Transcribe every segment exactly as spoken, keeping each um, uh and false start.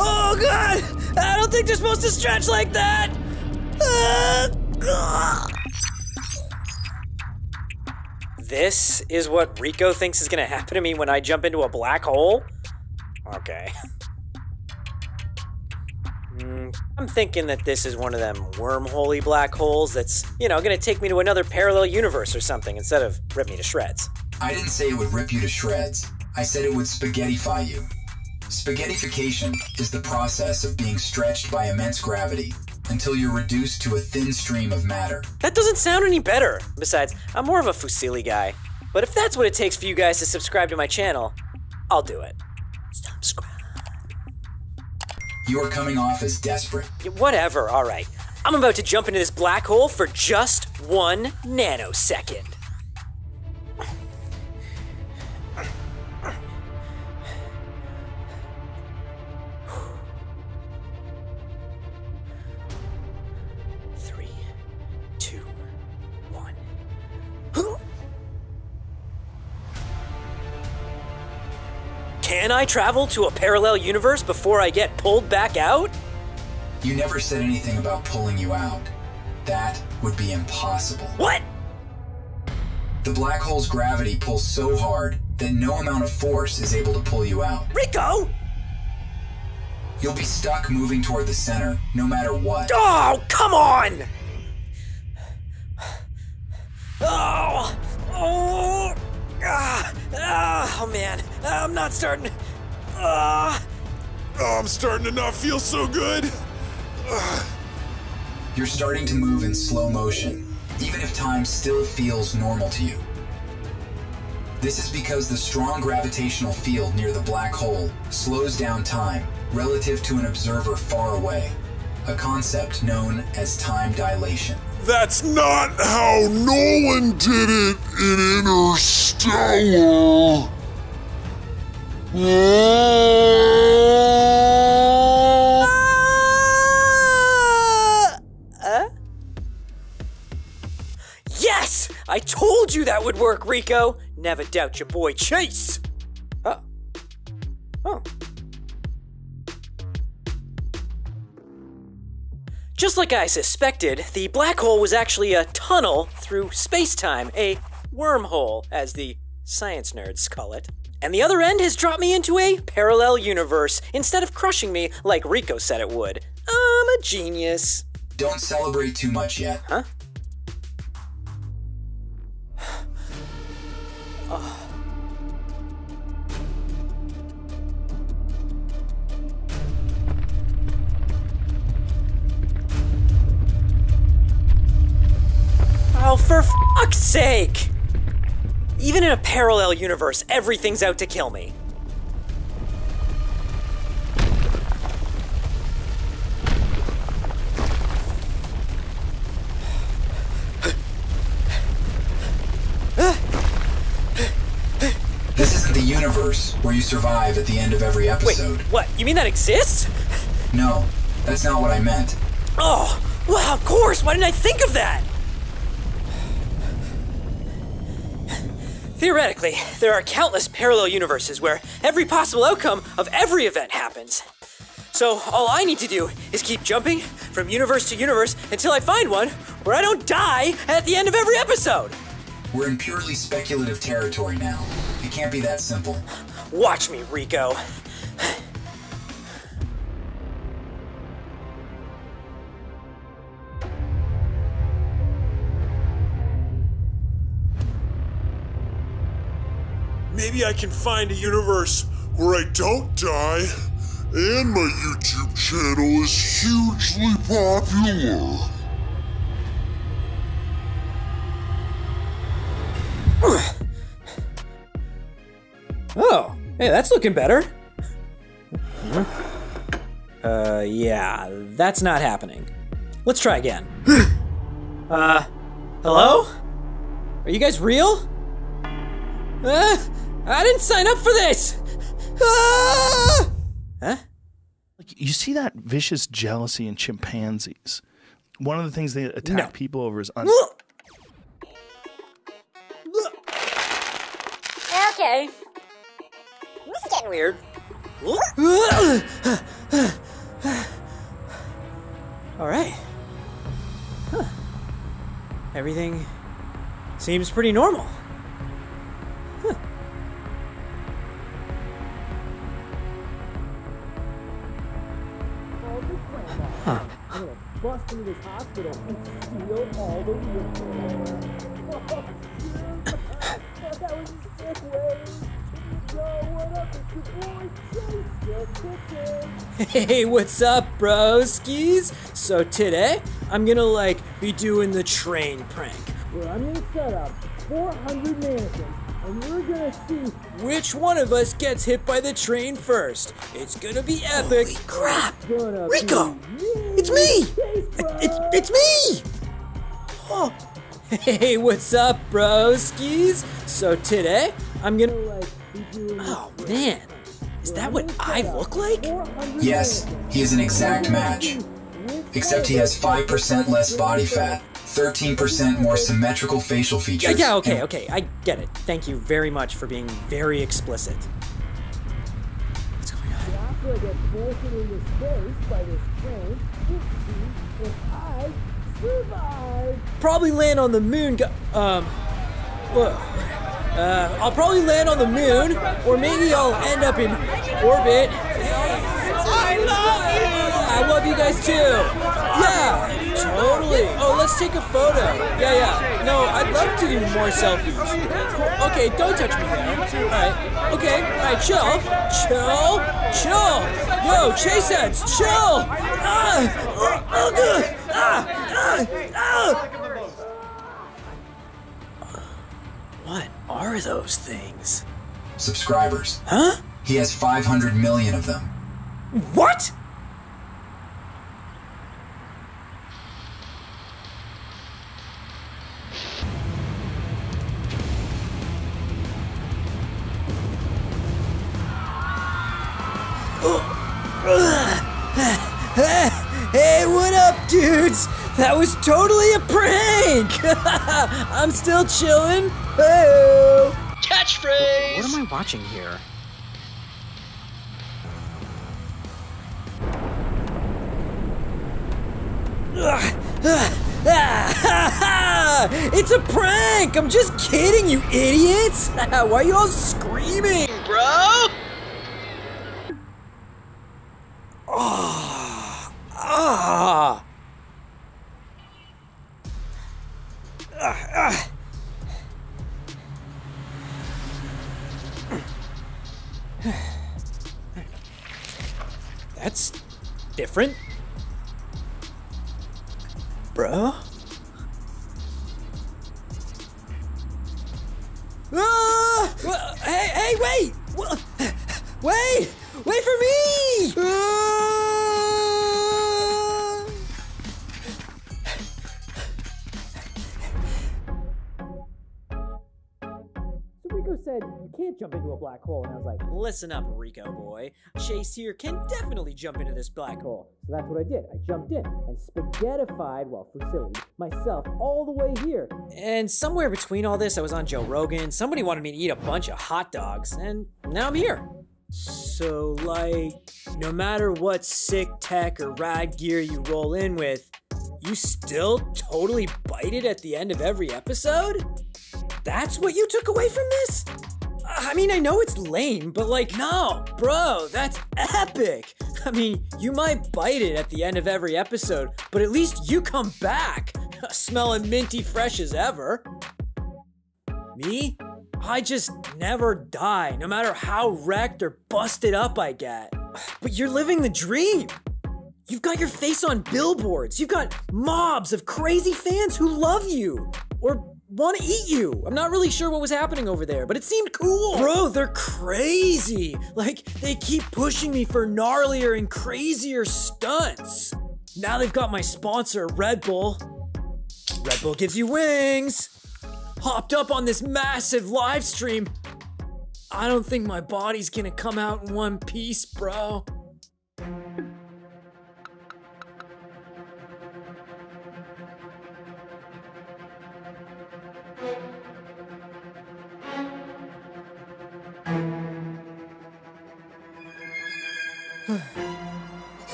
Oh God! I don't think they're supposed to stretch like that! This is what Rico thinks is gonna happen to me when I jump into a black hole? Okay. Mm, I'm thinking that this is one of them wormhole-y black holes that's, you know, gonna take me to another parallel universe or something instead of rip me to shreds. I didn't say it would rip you to shreds. I said it would spaghettify you. Spaghettification is the process of being stretched by immense gravity until you're reduced to a thin stream of matter. That doesn't sound any better. Besides, I'm more of a fusilli guy. But if that's what it takes for you guys to subscribe to my channel, I'll do it. Subscribe. You are coming off as desperate. Whatever, alright. I'm about to jump into this black hole for just one nanosecond. Can I travel to a parallel universe before I get pulled back out? You never said anything about pulling you out. That would be impossible. What? The black hole's gravity pulls so hard that no amount of force is able to pull you out. Rico! You'll be stuck moving toward the center, no matter what. Oh, come on! Oh! Oh! Ah! Ah, oh man, I'm not starting. Ah. Oh, I'm starting to not feel so good. Ah. You're starting to move in slow motion, even if time still feels normal to you. This is because the strong gravitational field near the black hole slows down time relative to an observer far away, a concept known as time dilation. That's not how Nolan did it in Interstellar. Uh, uh? Yes! I told you that would work, Rico! Never doubt your boy Chase! Oh. Oh. Just like I suspected, the black hole was actually a tunnel through space-time, a wormhole, as the science nerds call it. And the other end has dropped me into a parallel universe, instead of crushing me like Rico said it would. I'm a genius. Don't celebrate too much yet. Huh? Oh. Oh, for fuck's sake! Even in a parallel universe, everything's out to kill me. This isn't the universe where you survive at the end of every episode. Wait, what? You mean that exists? No, that's not what I meant. Oh, well, of course! Why didn't I think of that? Theoretically, there are countless parallel universes where every possible outcome of every event happens. So all I need to do is keep jumping from universe to universe until I find one where I don't die at the end of every episode. We're in purely speculative territory now. It can't be that simple. Watch me, Rico. Maybe I can find a universe where I don't die, and my YouTube channel is hugely popular. Oh, hey, that's looking better. Uh, yeah, that's not happening. Let's try again. Uh, hello? Are you guys real? Uh? I didn't sign up for this! Ah! Huh? You see that vicious jealousy in chimpanzees. One of the things they attack no. people over is un- Okay. getting weird. Alright. Huh. Everything seems pretty normal. Huh. Huh. Bust into this hospital and steal all the that was a sick way. Yo, what up? It's your boy Chase. Hey, what's up, broskies? So today, I'm gonna like be doing the train prank. Where I'm gonna set up four hundred mannequins, and we're gonna see which one of us gets hit by the train first. It's gonna be epic. Holy crap! Rico! It's me! It's, it's me! Oh. Hey, what's up, broskies? So today, I'm gonna like be doing oh man, is that what I look like? Yes, he is an exact match. Except he has five percent less body fat, thirteen percent more symmetrical facial features. Yeah, yeah, okay, okay, I get it. Thank you very much for being very explicit. What's going on? After I get bolted in this space by this train, we'll see if I survive. Probably land on the moon, go um, whoa. Uh, I'll probably land on the moon, or maybe I'll end up in orbit. I love you! I love you guys too! Yeah, totally! Oh, let's take a photo. Yeah, yeah. No, I'd love to do more selfies. Okay, don't touch me there. Alright, okay, alright, chill. Chill, chill! Yo, Chase heads, chill! Ah! Oh, good! Ah! Ah! Ah! What are those things? Subscribers. Huh? He has five hundred million of them. What? Hey, what up, dudes? That was totally a prank! I'm still chillin'. Hey-o. Catchphrase! What, what am I watching here? It's a prank! I'm just kidding, you idiots! Why are you all screaming, bro? Ah! Ah! Uh, uh. That's different, bro. Ah! Well, hey, hey, wait, wait, wait for me! Ah! Said you can't jump into a black hole, and I was like, listen up, Rico boy, Chase here can definitely jump into this black hole. So that's what I did. I jumped in and spaghettified, well, for silly, myself all the way here. And somewhere between all this, I was on Joe Rogan, somebody wanted me to eat a bunch of hot dogs, and now I'm here. So like, no matter what sick tech or rad gear you roll in with, you still totally bite it at the end of every episode? That's what you took away from this? I mean, I know it's lame, but like, no, bro, that's epic. I mean, you might bite it at the end of every episode, but at least you come back, smelling minty fresh as ever. Me? I just never die, no matter how wrecked or busted up I get. But you're living the dream. You've got your face on billboards. You've got mobs of crazy fans who love you, or want to eat you. I'm not really sure what was happening over there, but it seemed cool. Bro, they're crazy. Like, they keep pushing me for gnarlier and crazier stunts. Now they've got my sponsor, Red Bull. Red Bull gives you wings. Hopped up on this massive live stream. I don't think my body's gonna come out in one piece, bro.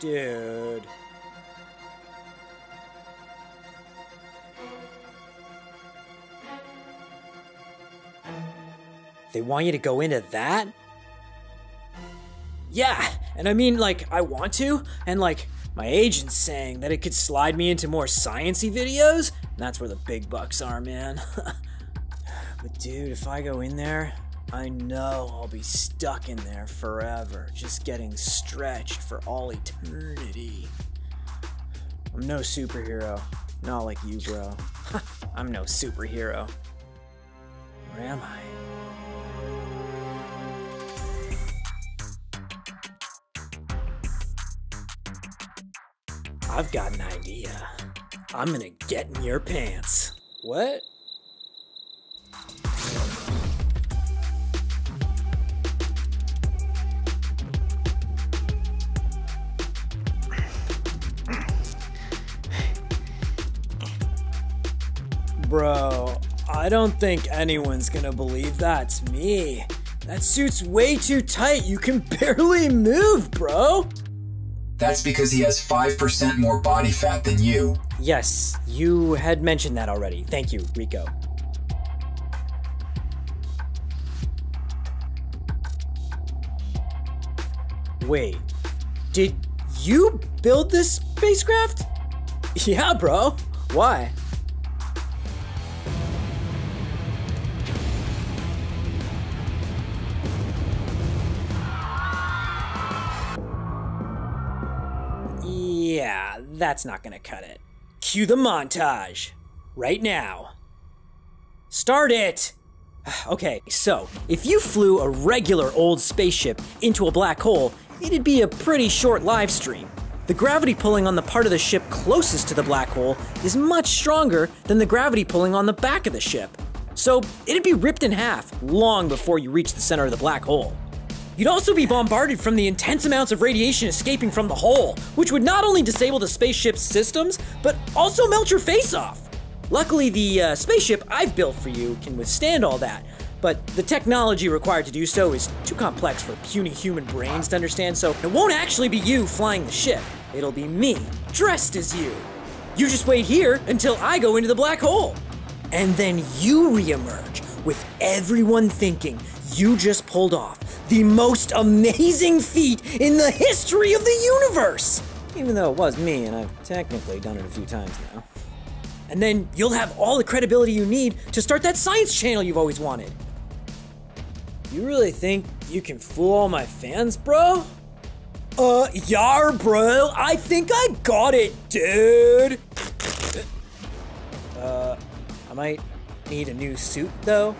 Dude. They want you to go into that? Yeah, and I mean, like, I want to, and like, my agent's saying that it could slide me into more science-y videos, and that's where the big bucks are, man. But dude, if I go in there, I know I'll be stuck in there forever, just getting stretched for all eternity. I'm no superhero. Not like you, bro. I'm no superhero. Where am I? I've got an idea. I'm gonna get in your pants. What? Bro, I don't think anyone's gonna believe that's me. That suit's way too tight. You can barely move, bro. That's because he has five percent more body fat than you. Yes, you had mentioned that already. Thank you, Rico. Wait, did you build this spacecraft? Yeah, bro. Why? Yeah, that's not gonna cut it. Cue the montage. Right now. Start it! Okay, so, if you flew a regular old spaceship into a black hole, it'd be a pretty short live stream. The gravity pulling on the part of the ship closest to the black hole is much stronger than the gravity pulling on the back of the ship. So, it'd be ripped in half long before you reach the center of the black hole. You'd also be bombarded from the intense amounts of radiation escaping from the hole, which would not only disable the spaceship's systems, but also melt your face off. Luckily, the uh, spaceship I've built for you can withstand all that, but the technology required to do so is too complex for puny human brains to understand, so it won't actually be you flying the ship. It'll be me, dressed as you. You just wait here until I go into the black hole. And then you re-emerge, with everyone thinking you just pulled off the most amazing feat in the history of the universe! Even though it was me, and I've technically done it a few times now. And then you'll have all the credibility you need to start that science channel you've always wanted. You really think you can fool all my fans, bro? Uh, yar, bro, I think I got it, dude! Uh, I might need a new suit, though.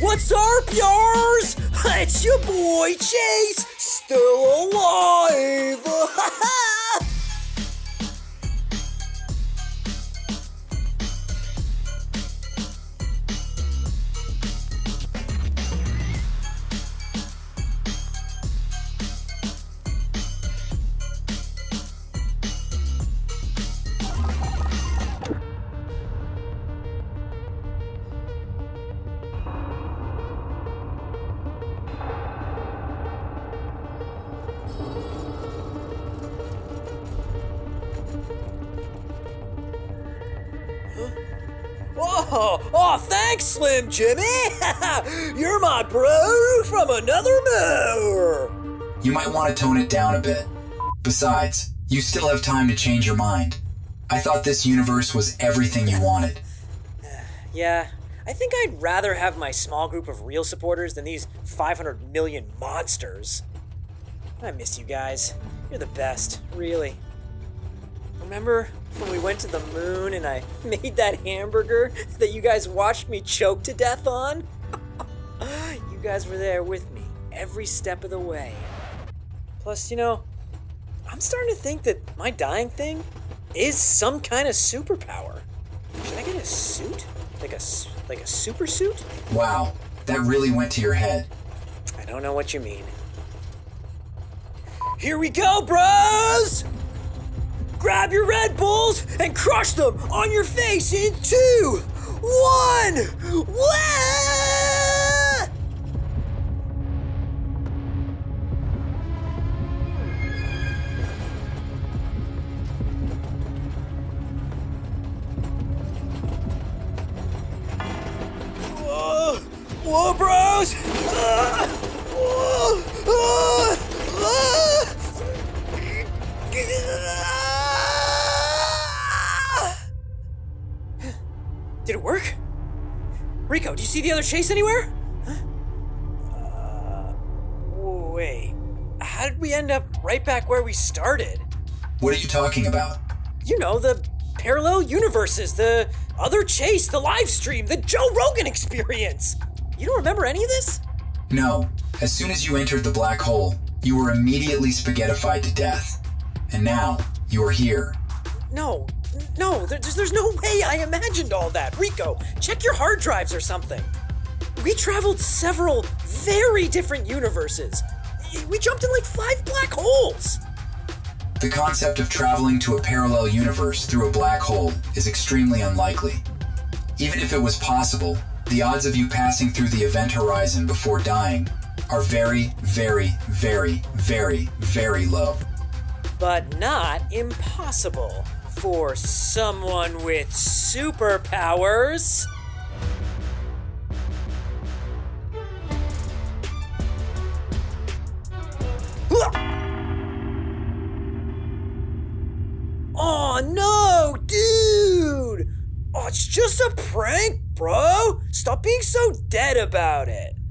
What's up, yars? It's your boy Chase, still alive! Oh, oh, thanks, Slim Jimmy! You're my bro from another moor! You might want to tone it down a bit. Besides, you still have time to change your mind. I thought this universe was everything you wanted. Yeah, I think I'd rather have my small group of real supporters than these five hundred million monsters. I miss you guys. You're the best, really. Remember when we went to the moon and I made that hamburger that you guys watched me choke to death on? You guys were there with me every step of the way. Plus, you know, I'm starting to think that my dying thing is some kind of superpower. Should I get a suit? Like a, like a super suit? Wow, that really went to your head. I don't know what you mean. Here we go, bros! Grab your Red Bulls and crush them on your face in two, one, wah! Whoa, whoa, bros! Uh, whoa, uh, uh. Did it work? Rico, do you see the other chase anywhere? Huh? Uh, wait. How did we end up right back where we started? What are you talking about? You know, the parallel universes, the other chase, the live stream, the Joe Rogan experience. You don't remember any of this? No. As soon as you entered the black hole, you were immediately spaghettified to death. And now, you are here. No. No, there's, there's no way I imagined all that. Rico, check your hard drives or something. We traveled several very different universes. We jumped in like five black holes. The concept of traveling to a parallel universe through a black hole is extremely unlikely. Even if it was possible, the odds of you passing through the event horizon before dying are very, very, very, very, very low. But not impossible. For someone with superpowers. Oh no, dude! Oh, it's just a prank, bro! Stop being so dead about it.